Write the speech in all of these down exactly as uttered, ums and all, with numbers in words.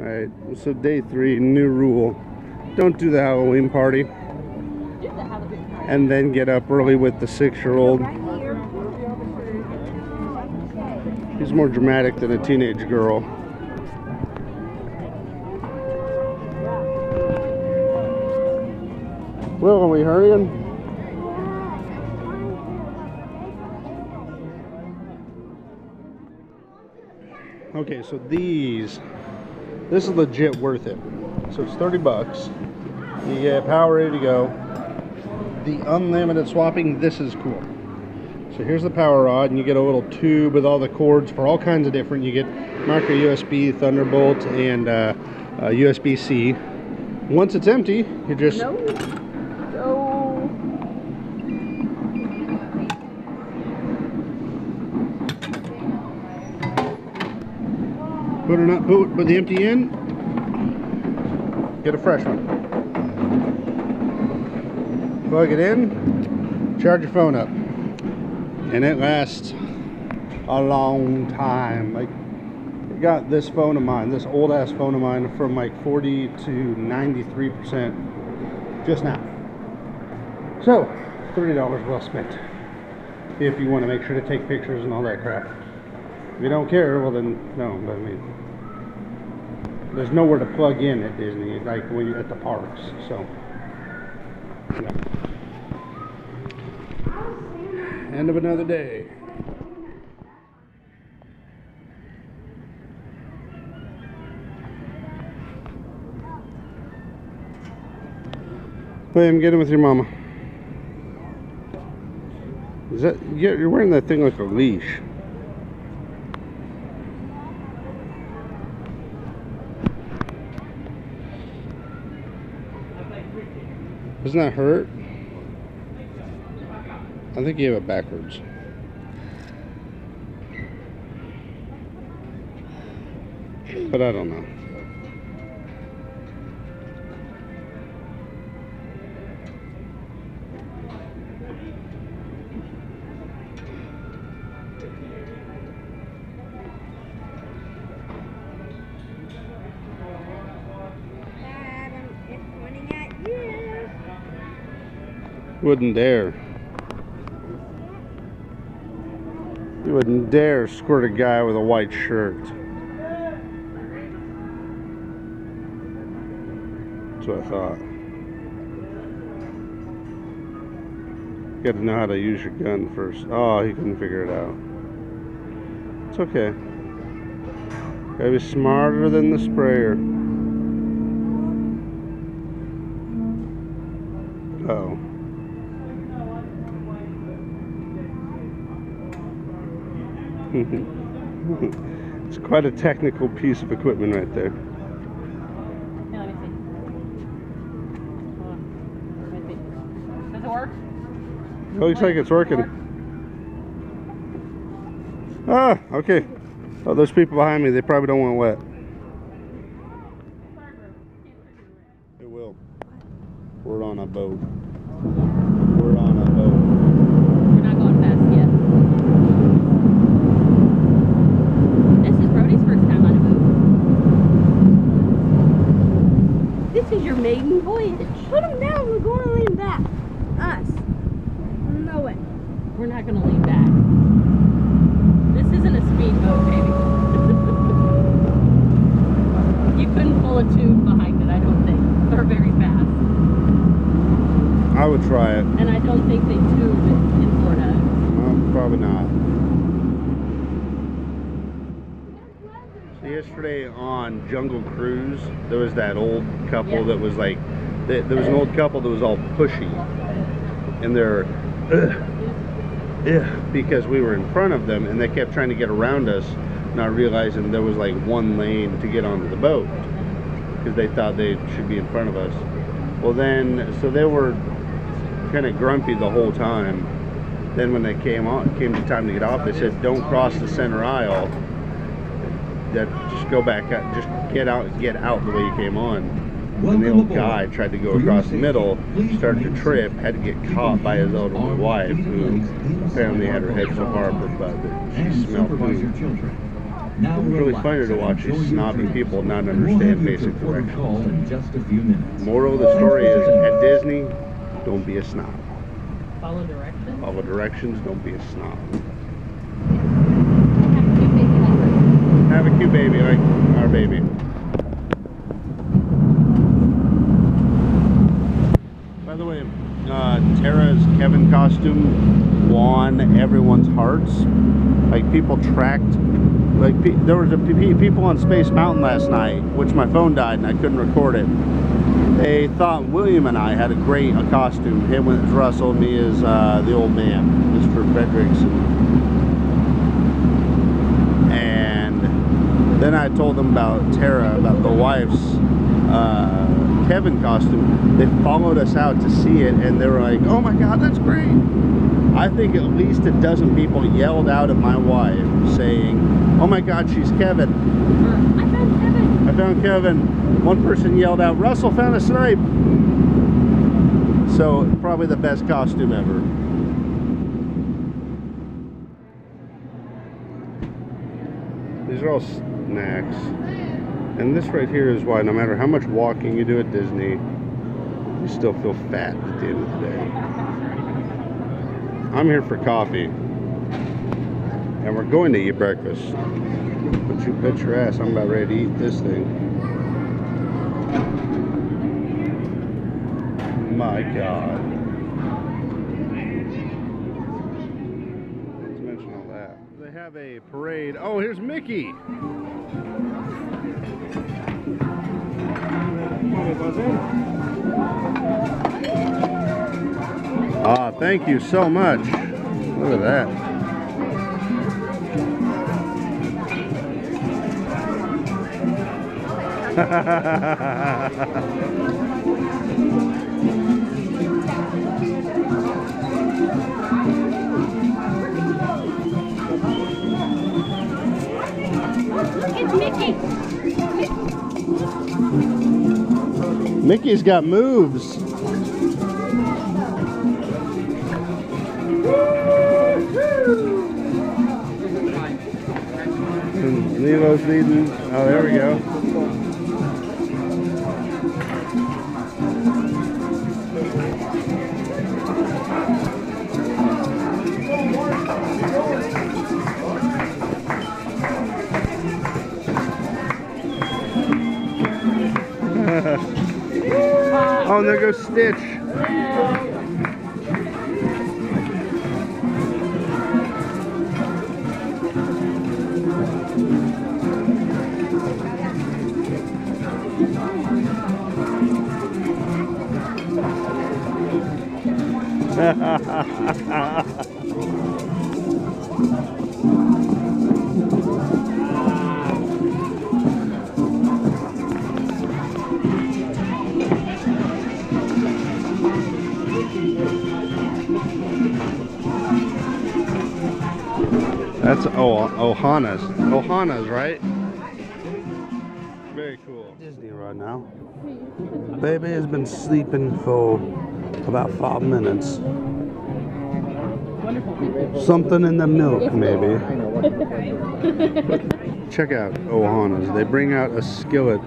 Alright, so day three, new rule. Don't do the Halloween party. Do the Halloween party. And then get up early with the six-year-old. She's more dramatic than a teenage girl. Will, are we hurrying? Okay, so these, this is legit worth it. So it's thirty bucks. You get Powerade to go. The unlimited swapping, this is cool. So here's the power rod, and you get a little tube with all the cords for all kinds of different. You get micro U S B, Thunderbolt, and uh, uh, U S B C. Once it's empty, you just... No. Put it up, put, put the empty in, get a fresh one. Plug it in, charge your phone up. And it lasts a long time. Like, I got this phone of mine, this old ass phone of mine, from like forty to ninety-three percent just now. So, thirty dollars well spent. If you want to make sure to take pictures and all that crap. If you don't care, well then, no, but I mean. There's nowhere to plug in at Disney, like when you're at the parks, so. Yeah. End of another day. William, get in with your mama. Is that, you're wearing that thing like a leash. Doesn't that hurt? I think you have it backwards. But I don't know. Wouldn't dare. You wouldn't dare squirt a guy with a white shirt. That's what I thought. You gotta know how to use your gun first. Oh, he couldn't figure it out. It's okay. Gotta be smarter than the sprayer. Uh-oh. It's quite a technical piece of equipment right there. Here, let me see. Hold on. Let me see. Does it work? It looks like it's working. It ah, okay. Oh, those people behind me, they probably don't want wet. It will. We're on a boat. We're on a boat. This is your maiden voyage. Put them down. We're going to lean back. Us. No way. We're not going to lean back. This isn't a speedboat, baby. You couldn't pull a tube behind it, I don't think. They're very fast. I would try it. And I don't think they tube it in Florida. Well, probably not. So yesterday on Jungle Cruise, there was that old couple yeah. that was like, they, there was an old couple that was all pushy, and they're, ugh, ugh, because we were in front of them, and they kept trying to get around us, not realizing there was like one lane to get onto the boat, because they thought they should be in front of us. Well then, so they were kind of grumpy the whole time. Then when they came on, came to time to get off, they said, "Don't cross the center aisle. That just go back out, just get out, get out the way you came on." And the old guy tried to go across the middle, started to trip, had to get caught by his elderly wife, who apparently had her head so hard that she smelled food. Now it's really funny to watch these snobby people not understand basic directions. Moral of the story is, at Disney, don't be a snob. Follow directions? Follow directions, don't be a snob. Have a cute baby like our baby. By the way, uh, Tara's Kevin costume won everyone's hearts. Like, people tracked, like pe there was a pe people on Space Mountain last night, which my phone died and I couldn't record it. They thought William and I had a great a costume. Him was Russell, me is uh, the old man, Mister Fredrickson. And then I told them about Tara, about the wife's uh, Kevin costume. They followed us out to see it and they were like, oh my God, that's great. I think at least a dozen people yelled out at my wife saying, oh my God, she's Kevin. I found Kevin. I found Kevin. One person yelled out, Russell found a snipe. So probably the best costume ever. These are all snacks. And this right here is why no matter how much walking you do at Disney, you still feel fat at the end of the day. I'm here for coffee, and we're going to eat breakfast, but you bet your ass I'm about ready to eat this thing. My God. Not to mention all that. They have a parade. Oh, here's Mickey! Ah, thank you so much. Look at that. It's Mickey. Mickey's got moves. And Nemo's leading. Oh, there we go. Oh, and there goes Stitch. That's oh, Ohana's. Ohana's, right? Very cool. Disney right now. Baby has been sleeping for about five minutes. Something in the milk, maybe. Check out Ohana's. They bring out a skillet,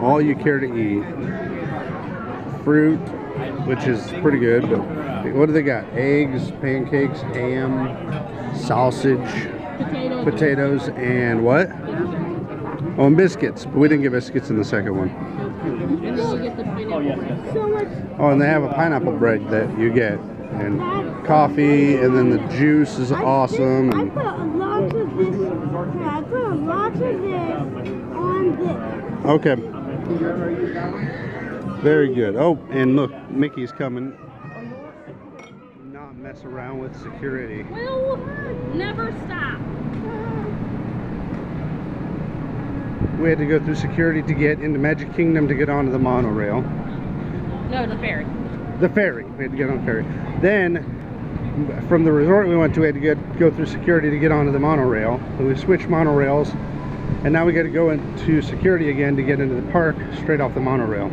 all you care to eat. Fruit, which is pretty good, but what do they got? Eggs, pancakes, ham, sausage, potatoes, potatoes and what? Oh, and biscuits. But we didn't get biscuits in the second one. And then you get the pineapple. Oh, yes, yes. So much. Oh, and they have a pineapple bread that you get. And coffee, and then the juice is awesome. I put a lot of this. Yeah, I put a lot of this on this. Okay. Very good. Oh, and look, Mickey's coming. Not mess around with security. We'll never stop. We had to go through security to get into Magic Kingdom to get onto the monorail. No, the ferry. The ferry. We had to get on the ferry. Then, from the resort we went to, we had to get, go through security to get onto the monorail. So we switched monorails, and now we got to go into security again to get into the park straight off the monorail.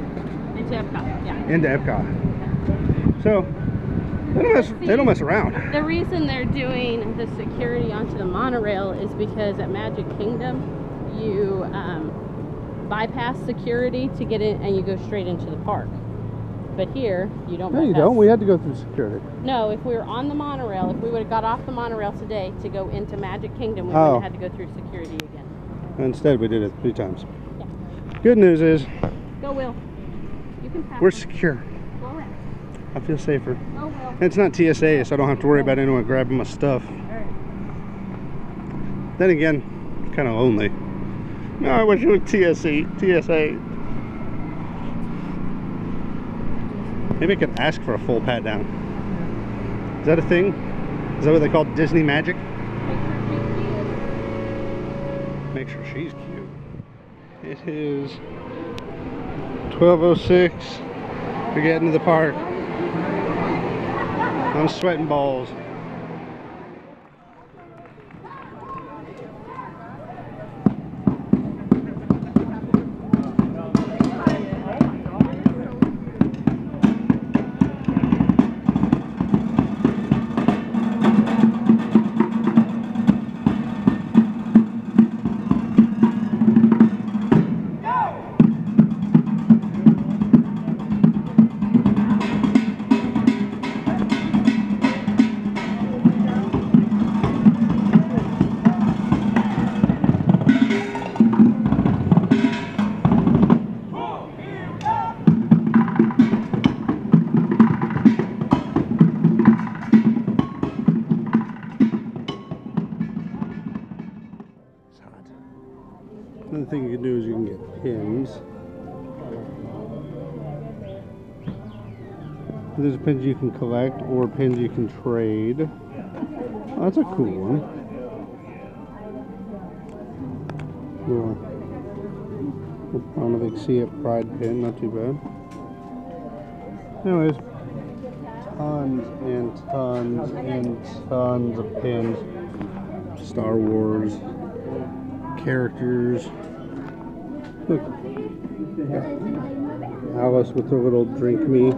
Into Epcot, yeah. Into Epcot. So, They don't, mess, See, they don't mess around. The reason they're doing the security onto the monorail is because at Magic Kingdom, you um, bypass security to get in and you go straight into the park. But here, you don't bypass. No, you don't. We had to go through security. No, if we were on the monorail, if we would have got off the monorail today to go into Magic Kingdom, we oh. would have had to go through security again. Instead, we did it three times. Yeah. Good news is... Go, Will. You can pass. We're secure. I feel safer. Oh, well. It's not T S A, so I don't have to worry about anyone grabbing my stuff. All right. Then again, it's kind of lonely. No, I wish it was T S A. T S A. Maybe I could ask for a full pat down. Is that a thing? Is that what they call Disney magic? Make sure she's cute. It is twelve oh six. We're getting to the park. I'm sweating balls. There's pins you can collect or pins you can trade. Oh, that's a cool one. Yeah. I don't know if I see a pride pin, not too bad. Anyways, tons and tons and tons of pins. Star Wars characters. Look. Alice with her little drink me.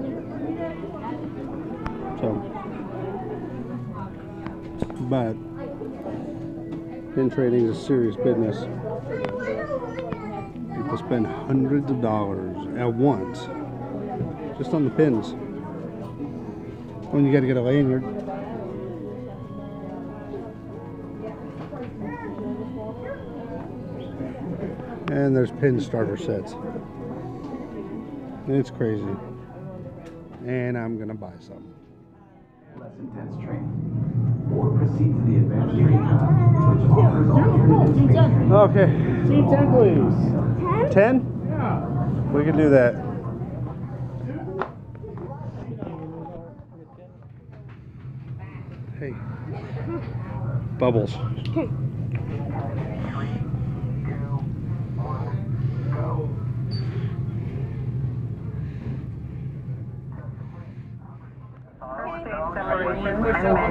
So, but pin trading is a serious business. People spend hundreds of dollars at once just on the pins. When you got to get a lanyard. And there's pin starter sets. It's crazy. And I'm gonna buy some. Less intense train, or proceed to the advanced train, which offers alternative train. Okay. Team ten, please. Ten? Yeah. We can do that. Hey. Bubbles. Okay.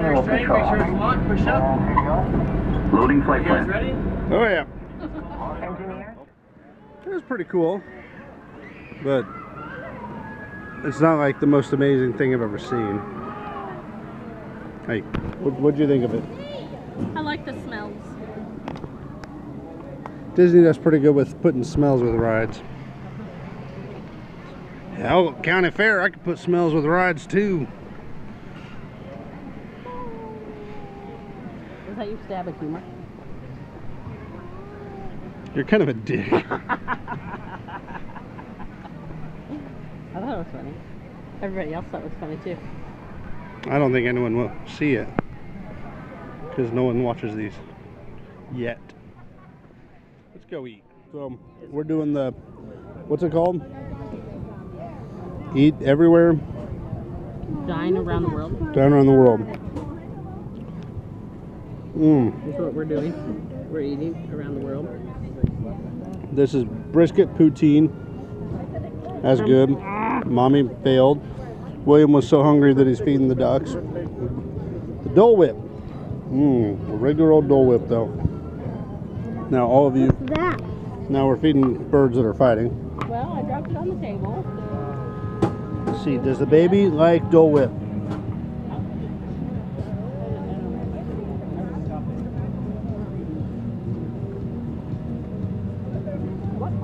Manual control. Make sure it's locked, push up. Loading flight plan. Ready? Oh yeah. Engineer. It was pretty cool, but it's not like the most amazing thing I've ever seen. Hey, what do you think of it? I like the smells. Disney does pretty good with putting smells with rides. Hell, county fair, I could put smells with rides too. How you stab a humor. You're kind of a dick. I thought it was funny. Everybody else thought it was funny too. I don't think anyone will see it because no one watches these yet. Let's go eat. So we're doing the, what's it called? Eat everywhere. Dine around the world. Dine around the world. Mm. This is what we're doing. We're eating around the world. This is brisket poutine. That's good. Mommy failed. William was so hungry that he's feeding the ducks. The Dole Whip. Mmm. A regular old Dole Whip, though. Now, all of you. What's that? Now we're feeding birds that are fighting. Well, I dropped it on the table. Let's see. Does the baby like Dole Whip?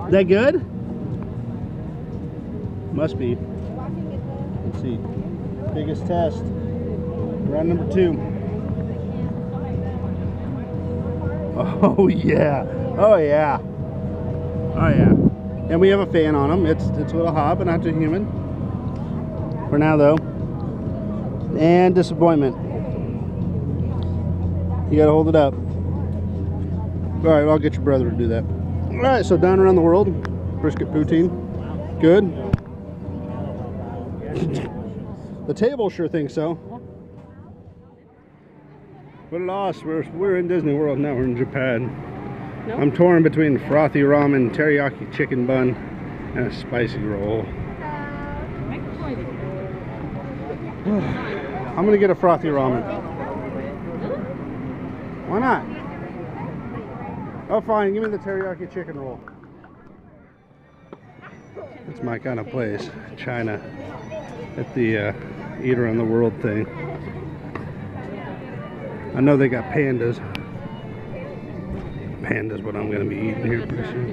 Is that good? Must be. Let's see. Biggest test. Round number two. Oh yeah. Oh yeah. Oh yeah. And we have a fan on them. It's it's a little hot, but not too humid. For now though. And disappointment. You gotta hold it up. All right, I'll get your brother to do that. All right, so Dine Around the World, brisket poutine, good. The table sure thinks so. What a loss, we're, we're in Disney World, now we're in Japan. Nope. I'm torn between frothy ramen, teriyaki chicken bun, and a spicy roll. I'm gonna get a frothy ramen. Why not? Oh, fine. Give me the teriyaki chicken roll. That's my kind of place. China. At the uh, Eat Around the World thing. I know they got pandas. Pandas what I'm going to be eating here pretty soon.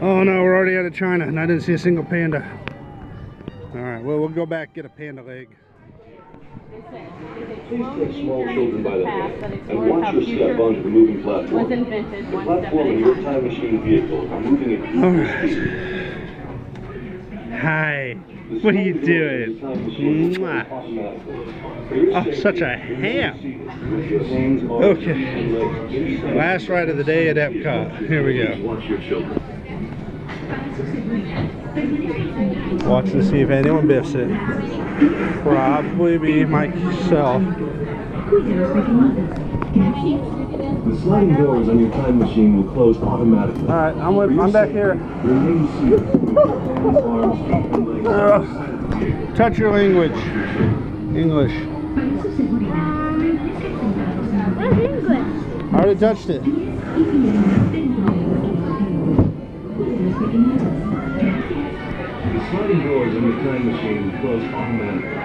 Oh, no. We're already out of China, and I didn't see a single panda. All right. Well, we'll go back and get a panda leg. Please take small children by the hand and watch your step onto the moving platform. The platform in your time machine vehicle are moving at speed. Hi, what are you doing? Mwah. Oh, such a ham. Okay, last ride of the day at Epcot. Here we go. Watch to see if anyone biffs it. Probably be myself. The sliding doors on your time machine will close automatically. Alright, I'm, with, I'm back here. uh, touch your language. English. Where's English? I already touched it. Sliding doors on your time machine close automatically.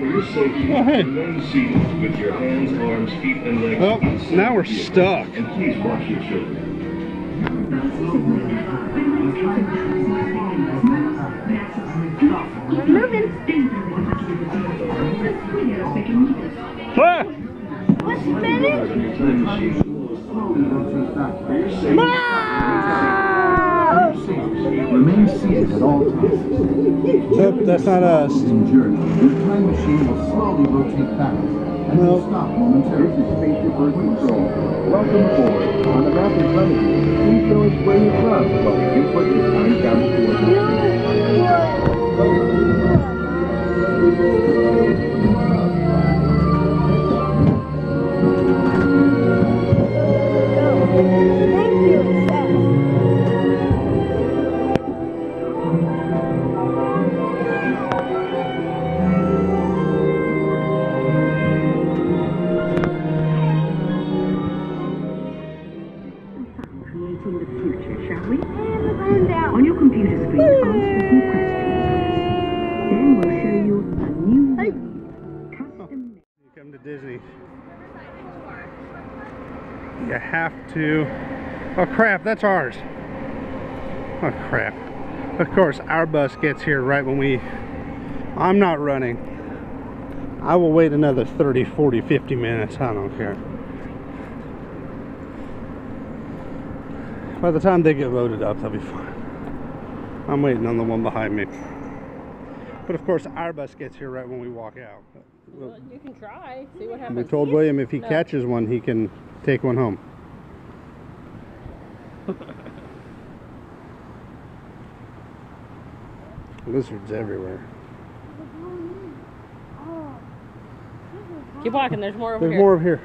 For your safety, remain seated with your hands, arms, feet, and legs. Well, now we're stuck. And please watch your children. Moving. What's Remain seated at all times. Nope, that's not us. Your time machine will slowly rotate back and will stop momentarily. This is Spaceship Earth Control. Welcome forward. On the map in front of you, please show us where you're from, but we can put your time down to a minute. Thank you, Seth. You have to. Oh crap, that's ours. Oh crap. Of course, our bus gets here right when we. I'm not running. I will wait another thirty, forty, fifty minutes. I don't care. By the time they get loaded up, they'll be fine. I'm waiting on the one behind me. But of course, our bus gets here right when we walk out. Well, you can try, see what happens. We told William if he no. catches one, he can take one home. Lizards everywhere. Keep walking, there's more over there's here. There's more over here.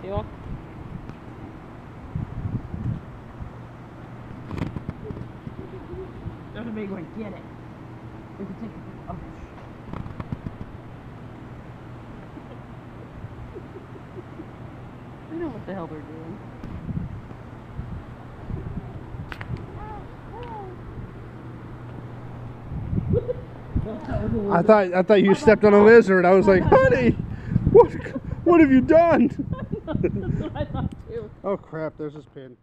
See you all? There's a big one, get it. We can take it. I don't know what the hell they're doing. I thought I thought you stepped on a lizard. I was like, honey, what what have you done? That's what I thought too. Oh crap, there's his pin.